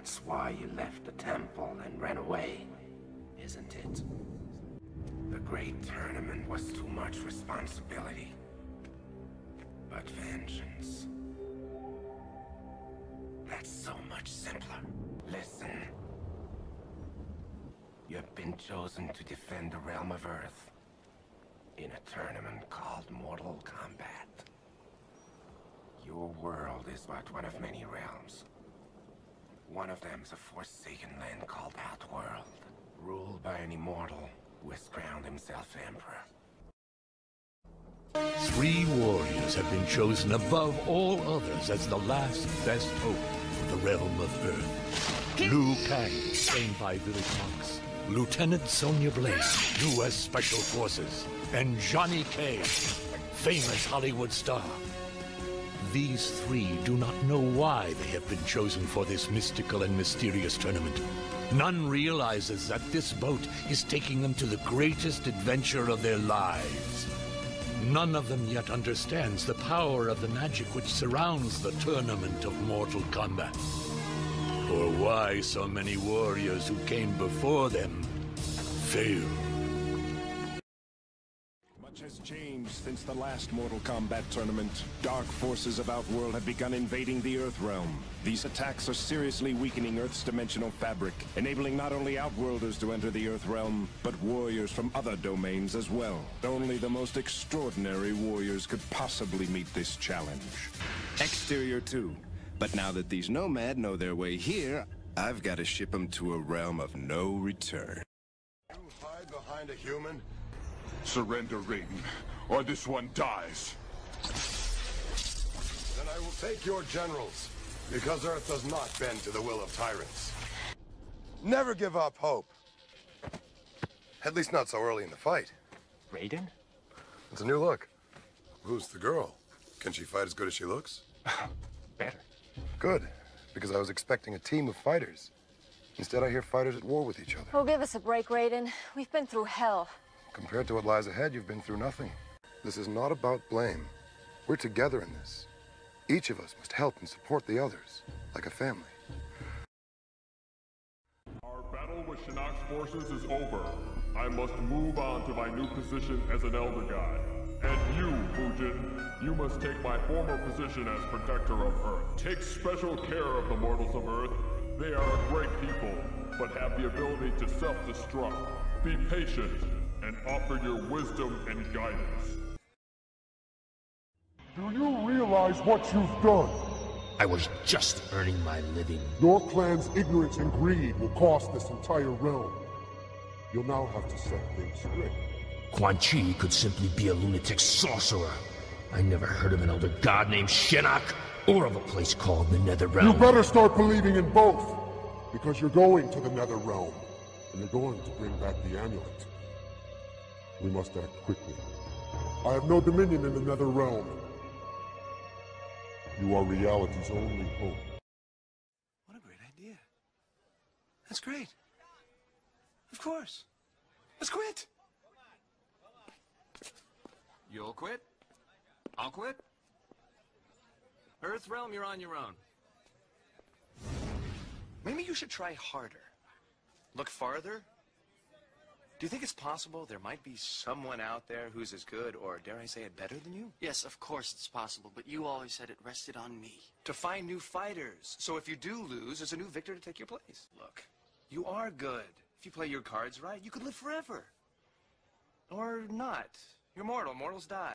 That's why you left the temple and ran away, isn't it? The great tournament was too much responsibility. But vengeance... that's so much simpler. Listen. You've been chosen to defend the realm of Earth in a tournament called Mortal Kombat. Your world is but one of many realms. One of them is a forsaken land called Outworld, ruled by an immortal who has crowned himself Emperor. 3 warriors have been chosen above all others as the last best hope for the realm of Earth. Liu Kang, trained by village monks, Lieutenant Sonya Blade, U.S. Special Forces, and Johnny Cage, famous Hollywood star. These 3 do not know why they have been chosen for this mystical and mysterious tournament. None realizes that this boat is taking them to the greatest adventure of their lives. None of them yet understands the power of the magic which surrounds the tournament of Mortal Kombat. Or why so many warriors who came before them failed. Has changed since the last Mortal Kombat tournament. Dark forces of Outworld have begun invading the Earth Realm. These attacks are seriously weakening Earth's dimensional fabric, enabling not only Outworlders to enter the Earth Realm, but warriors from other domains as well. Only the most extraordinary warriors could possibly meet this challenge. Exterior too. But now that these Nomad know their way here, I've got to ship them to a realm of no return. You hide behind a human? Surrender, Raiden, or this one dies. Then I will take your generals, because Earth does not bend to the will of tyrants. Never give up hope. At least not so early in the fight. Raiden? It's a new look. Who's the girl? Can she fight as good as she looks? Better. Good, because I was expecting a team of fighters. Instead, I hear fighters at war with each other. Oh, give us a break, Raiden. We've been through hell. Compared to what lies ahead, you've been through nothing. This is not about blame. We're together in this. Each of us must help and support the others, like a family. Our battle with Shinnok's forces is over. I must move on to my new position as an Elder God. And you, Bujin, you must take my former position as Protector of Earth. Take special care of the mortals of Earth. They are a great people, but have the ability to self-destruct. Be patient. And offer your wisdom and guidance. Do you realize what you've done? I was just earning my living. Your clan's ignorance and greed will cost this entire realm. You'll now have to set things straight. Quan Chi could simply be a lunatic sorcerer. I never heard of an elder god named Shinnok, or of a place called the Netherrealm. You better start believing in both, because you're going to the Netherrealm, and you're going to bring back the amulet. We must act quickly. I have no dominion in the Netherrealm. You are reality's only hope. What a great idea. That's great. Of course. Let's quit. You'll quit? I'll quit? Earth Realm, you're on your own. Maybe you should try harder. Look farther. Do you think it's possible there might be someone out there who's as good, or dare I say it, better than you? Yes, of course it's possible, but you always said it rested on me. To find new fighters, so if you do lose, there's a new victor to take your place. Look, you are good. If you play your cards right, you could live forever. Or not. You're mortal. Mortals die.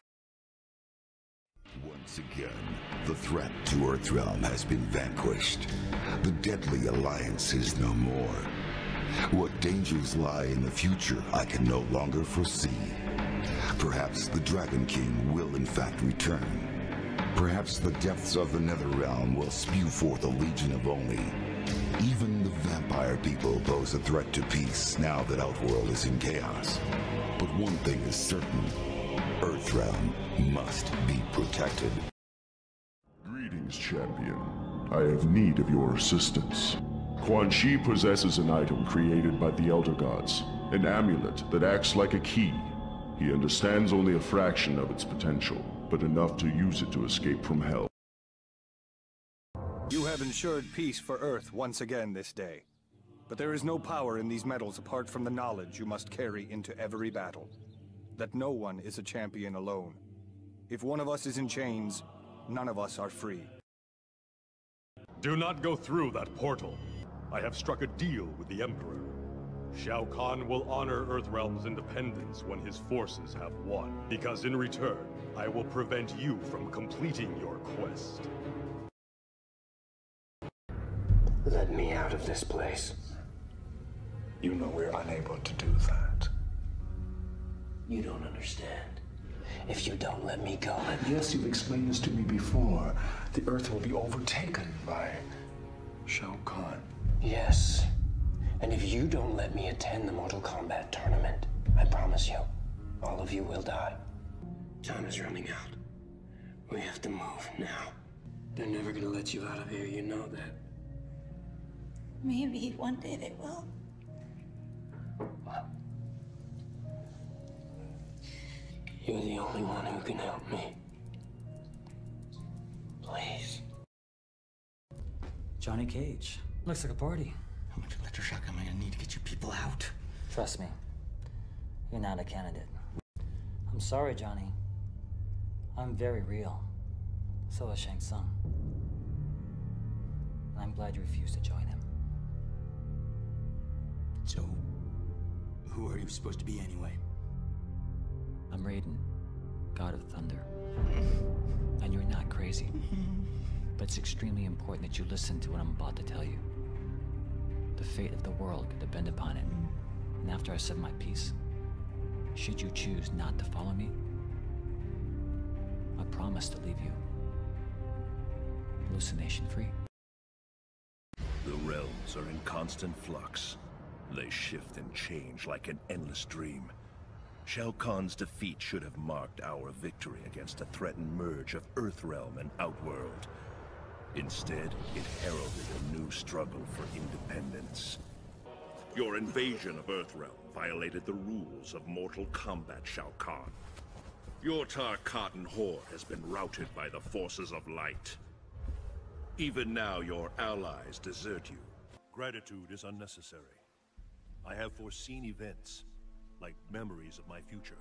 Once again, the threat to Earthrealm has been vanquished. The deadly alliance is no more. What dangers lie in the future, I can no longer foresee. Perhaps the Dragon King will in fact return. Perhaps the depths of the Netherrealm will spew forth a legion of Oni. Even the vampire people pose a threat to peace now that Outworld is in chaos. But one thing is certain, Earthrealm must be protected. Greetings, champion. I have need of your assistance. Quan Chi possesses an item created by the Elder Gods, an amulet that acts like a key. He understands only a fraction of its potential, but enough to use it to escape from hell. You have ensured peace for Earth once again this day. But there is no power in these metals apart from the knowledge you must carry into every battle. That no one is a champion alone. If one of us is in chains, none of us are free. Do not go through that portal. I have struck a deal with the Emperor. Shao Kahn will honor Earthrealm's independence when his forces have won, because in return, I will prevent you from completing your quest. Let me out of this place. You know we're unable to do that. You don't understand. If you don't let me go... Yes, you've explained this to me before. The Earth will be overtaken by Shao Kahn. Yes. And if you don't let me attend the Mortal Kombat tournament, I promise you, all of you will die. Time is running out. We have to move now. They're never gonna let you out of here, you know that. Maybe one day they will. You're the only one who can help me. Please. Johnny Cage. Looks like a party. How much electroshock am I gonna need to get you people out? Trust me. You're not a candidate. I'm sorry, Johnny. I'm very real. So is Shang Tsung. And I'm glad you refused to join him. So, who are you supposed to be anyway? I'm Raiden, God of Thunder. And you're not crazy. But it's extremely important that you listen to what I'm about to tell you. The fate of the world could depend upon it. And after I said my piece, should you choose not to follow me, I promise to leave you hallucination-free. The realms are in constant flux. They shift and change like an endless dream. Shao Kahn's defeat should have marked our victory against the threatened merge of Earthrealm and Outworld. Instead, it heralded a new struggle for independence. Your invasion of Earthrealm violated the rules of Mortal Kombat, Shao Kahn. Your Tarkatan horde has been routed by the forces of light. Even now, your allies desert you. Gratitude is unnecessary. I have foreseen events, like memories of my future.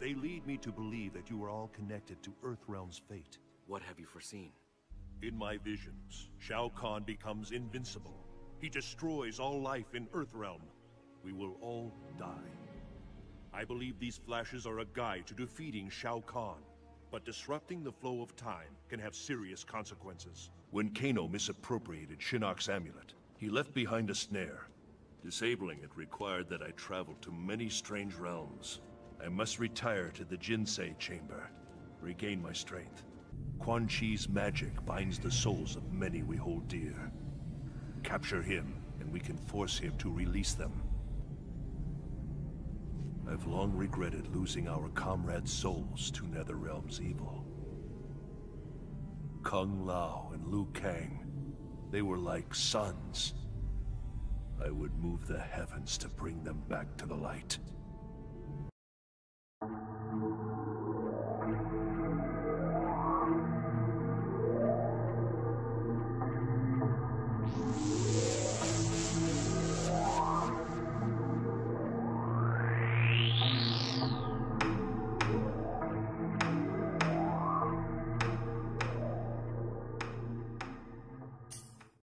They lead me to believe that you are all connected to Earthrealm's fate. What have you foreseen? In my visions, Shao Kahn becomes invincible. He destroys all life in Earthrealm. We will all die. I believe these flashes are a guide to defeating Shao Kahn, but disrupting the flow of time can have serious consequences. When Kano misappropriated Shinnok's amulet, he left behind a snare. Disabling it required that I travel to many strange realms. I must retire to the Jinsei chamber, regain my strength. Quan Chi's magic binds the souls of many we hold dear. Capture him, and we can force him to release them. I've long regretted losing our comrades' souls to Netherrealm's evil. Kung Lao and Liu Kang, they were like sons. I would move the heavens to bring them back to the light.